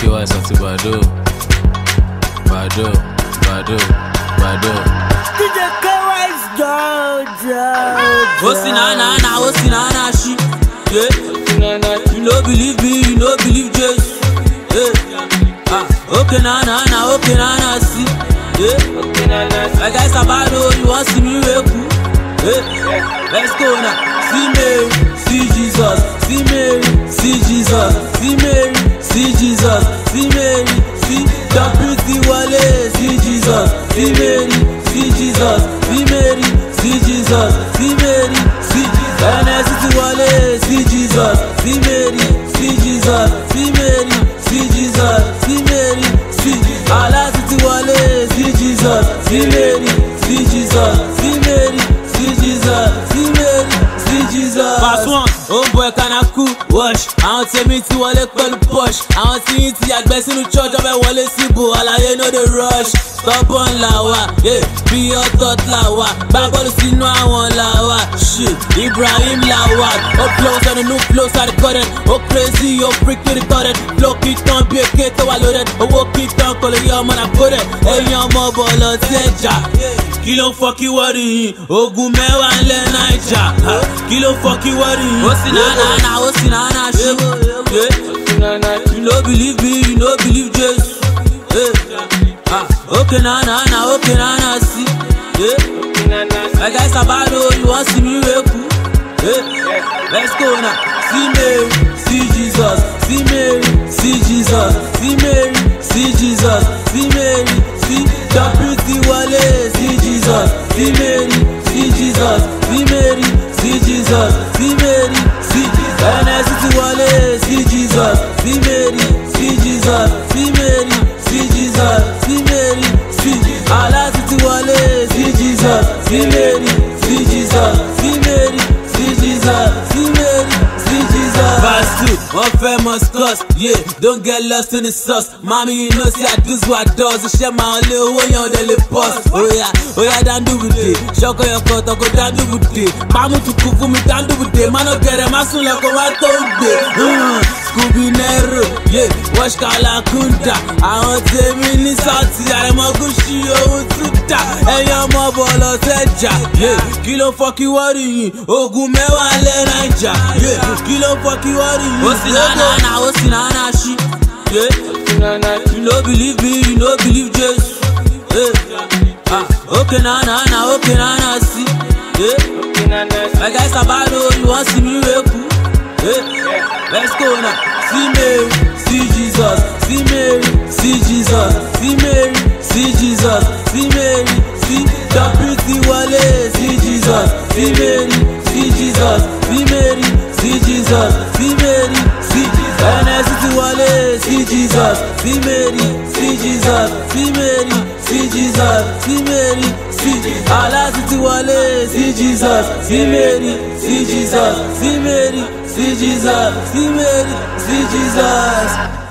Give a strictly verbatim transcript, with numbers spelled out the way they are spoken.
Kaywise àti Badoo, Badoo, Badoo, Badoo. D J Kaywise Georgia. Osi na na na, osi na na shi. Yeah. You no believe me, you no believe Jesus. Yeah. Ah, okay na na na, okay na na si. Yeah. Okay na na. I guess I Badoo, you want see me weku? Yeah. Let's go now. See me, see Jesus, see me, see Jesus, see me. See Jesus, see Mary, see Deputy Wale, see Jesus, see Mary, see Jesus, see Mary, see Jesus, see Mary, see Deputy Wale, see Jesus, see Mary, see Jesus, see Mary, see Jesus, see Mary, see Alati Wale, see Jesus, see Mary, see Jesus, see Mary, see Jesus, see Mary, see Jesus. Oh boy, can I cook? Wash. I want to meet you all at the push. I want to meet you at best in the church. I want to see you all. I know the rush. Stop on lawa, yeah. Be your thought lawa. Bible see no one lawa. Shit, Ibrahim lawa. Oh close and the new close are the current. Oh crazy, oh freak to the current. Block it on, be a kid to a loaded. Oh walk it on, call it your man, I put it. Hey, your mobile, oh, teja. Kilo fuck you worry. Oh, Gumewa and Lenaija. Kilo fuck you worry. Osi na na na, osi na na shi. Yeah. You no believe me, you no believe Jesus. Yeah. Ah, okay na na na, okay na na si. Yeah. I guess I Badoo, you want see me weku? Yeah. Let's go now. See Mary, see Jesus, see Mary, see Jesus, see Mary, see Jesus, see Mary, see Deputy Wale, see Jesus, see Mary, see Jesus, see Mary, see Jesus, see Mary. See Jesus, Wale, see Jesus, see Mary, see Jesus, see Mary, see Jesus, see Mary, see Alati Wale, see Jesus, see Mary, see Jesus, see Mary, see Jesus, see Mary, see Jesus. Vasu, one famous cause, yeah. Don't get lost in the sauce, mommy. You know see I do what does. You share my little way on the lip boss. Oh yeah, oh yeah, don't do with it. Shoko your coat, go down do with it. Mamu to cook for me, don't do with it. Man, I get a masun like a water day. Scooby Nero, yeah. Wash Kala Kunta. I want to be in Southie. I'm a good show to ta. Hey, I'm a ball of teja. Yeah, kilo fuck you worry. Oh, Gumewa Lenaija. Yeah, kilo fuck you worry. Osi na na na, osi na na shi. Yeah, you no believe me, you no believe Jesus. Yeah, ah, okay na na na, okay na na si. Yeah, I guess I Badoo, you want see me weku? Yeah, let's go now. See Mary, see Jesus, see Mary, see Jesus, see Mary, see Jesus, see Mary, see Deputy Wale, see Jesus, see Mary, see Jesus, see Mary, see Jesus, see Mary, see N S T Wale, see Jesus, see Mary, see Jesus, see Mary, see Jesus, see Mary, see Alati Wale, see Jesus, see Mary, see Jesus, see Mary. See Jesus, see Mary, see Jesus.